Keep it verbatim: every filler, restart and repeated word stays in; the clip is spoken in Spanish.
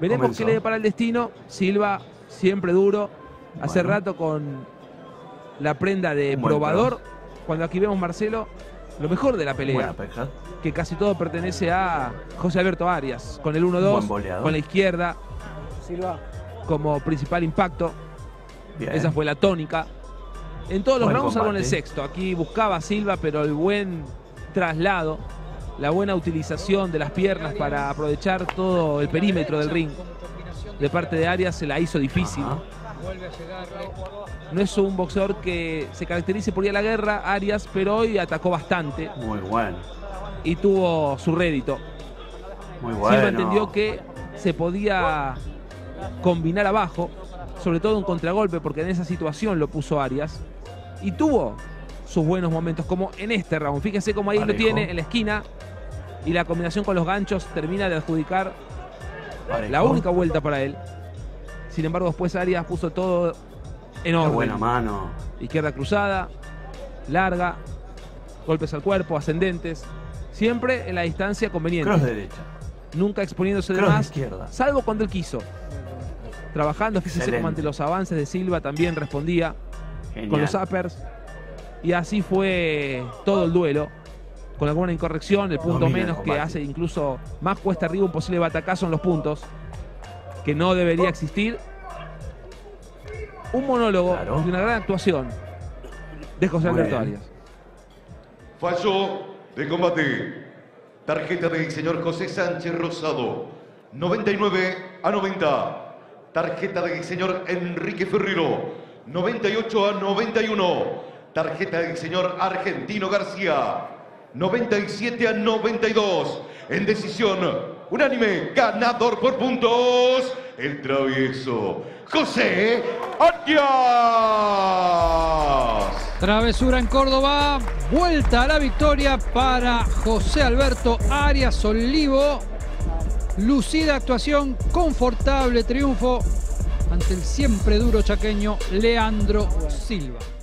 Veremos comenzó. Qué le depara el destino. Silva, siempre duro. Bueno. Hace rato con la prenda de bueno, probador. Pero... Cuando aquí vemos, Marcelo, lo mejor de la pelea. Que casi todo pertenece a José Alberto Arias. Con el uno dos, con la izquierda. Silva. Como principal impacto. Bien. Esa fue la tónica. En todos los rounds, salvo en el sexto. Aquí buscaba a Silva, pero el buen traslado, la buena utilización de las piernas para aprovechar todo el perímetro del ring de parte de Arias se la hizo difícil. Ajá. No es un boxeador que se caracterice por ir a la guerra, Arias, pero hoy atacó bastante. Muy bueno. Y tuvo su rédito. Muy bueno. Silva entendió que se podía combinar abajo, sobre todo un contragolpe, porque en esa situación lo puso Arias. Y tuvo sus buenos momentos, como en este round. Fíjense cómo ahí Parejo. Lo tiene en la esquina. Y la combinación con los ganchos termina de adjudicar Parejo. La única vuelta para él. Sin embargo, después Arias puso todo en orden. Qué buena mano. Izquierda cruzada, larga, golpes al cuerpo, ascendentes. Siempre en la distancia conveniente. Cross de derecha. Nunca exponiéndose de Cross más, de izquierda. Salvo cuando él quiso. Trabajando, fíjense cómo ante los avances de Silva también respondía. Genial. Con los uppers. Y así fue todo el duelo, con alguna incorrección, el punto Domina menos el que hace incluso más cuesta arriba un posible batacazo en los puntos, que no debería existir. Un monólogo claro. y una gran actuación de José Muy Alberto bien. Arias. Fallo de combate. Tarjeta del señor José Sánchez Rosado, noventa y nueve a noventa. Tarjeta del señor Enrique Ferrero, noventa y ocho a noventa y uno. Tarjeta del señor Argentino García, noventa y siete a noventa y dos. En decisión unánime, ganador por puntos, el travieso José Arias. Travesura en Córdoba, vuelta a la victoria para José Alberto Arias Olivo. Lucida actuación, confortable triunfo ante el siempre duro chaqueño Leandro Silva.